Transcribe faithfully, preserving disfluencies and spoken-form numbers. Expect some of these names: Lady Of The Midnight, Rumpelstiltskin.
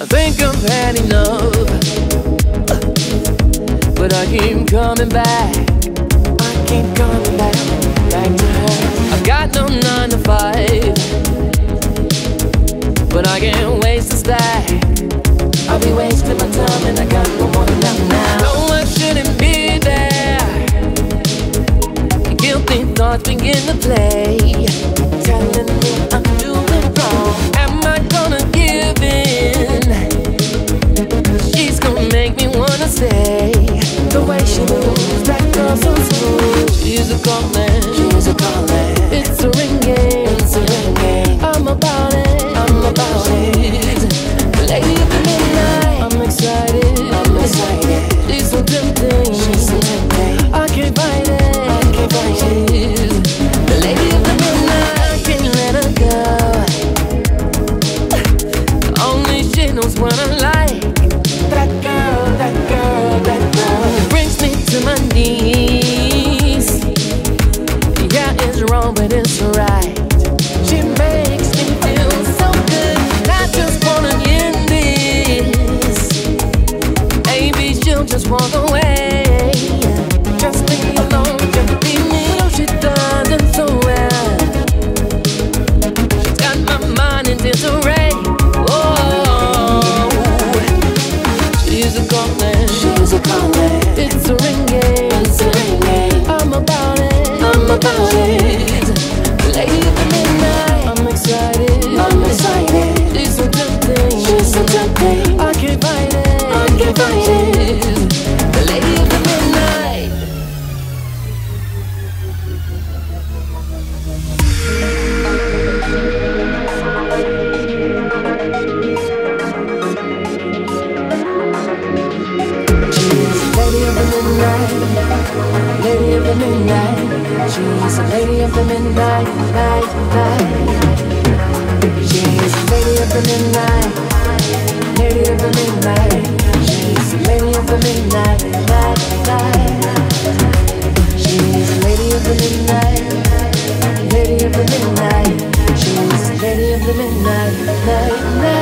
I think I've had enough, but I keep coming back. I keep coming back, back to her. I've got no nine to five, but I can't waste a stack. I'll be wasting my time and I got no more left now. No, I shouldn't be there. Guilty thoughts begin to play, telling me I'm doing wrong. Am I gonna give in? She's gonna make me wanna stay. The way she moves, that girl's so smooth. She's a calling, she's a calling. It's a ring game, it's a ring game. I'm about it, I'm about it. Lady of the midnight, I'm excited, I'm excited. She's so tempting, she's so tempting. I can't fight it, I can't fight it. The lady of the midnight, I can't let her go. Only she knows what I like. That girl, that girl, that girl. It brings me to my knees. Yeah, it's wrong, but it's right. She makes me feel so good. I just wanna end this. Maybe she'll just walk away. Just leave me alone, just leave me. No, she does it so well. She's got my mind in disarray. Whoa, she's a calling, she's a calling. It's a ring game, it's a ring game. I'm about it, I'm about it. Lady of the midnight, I'm excited, I'm excited. She's so tempting, she's so tempting. I can't fight it, I can't fight it. The lady of the midnight. Lady of the midnight, lady of the midnight. She's a lady of the midnight, night, night. She's a lady of the midnight, lady of the midnight. She's a lady of the midnight, night, night. She's a lady of the midnight, lady of the midnight. She's a lady of the midnight, night, night.